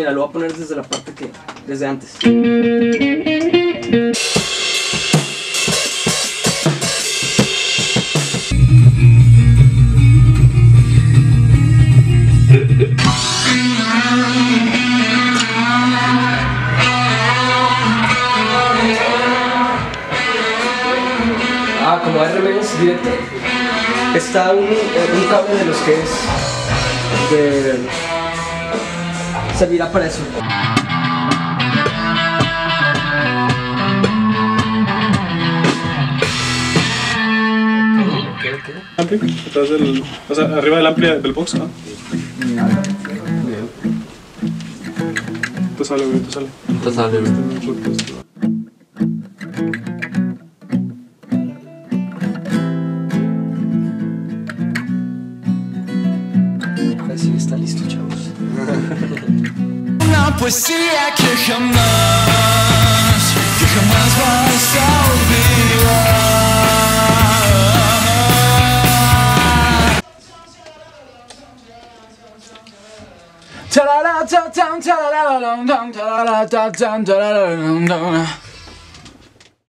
mira, lo voy a poner desde la parte que... desde antes. Ah, como hay reverbs directo, está un cable de los que es... servirá para eso. Ampli, detrás del, o sea, arriba del ampli del box, ¿no? Te sale, güey, te sale. Te sale, güey. Poesía que jamás vas a olvidar. Tarara, ta, tam, tarara, dum, dum, tarara, ta, tam, tarara, dum, dum.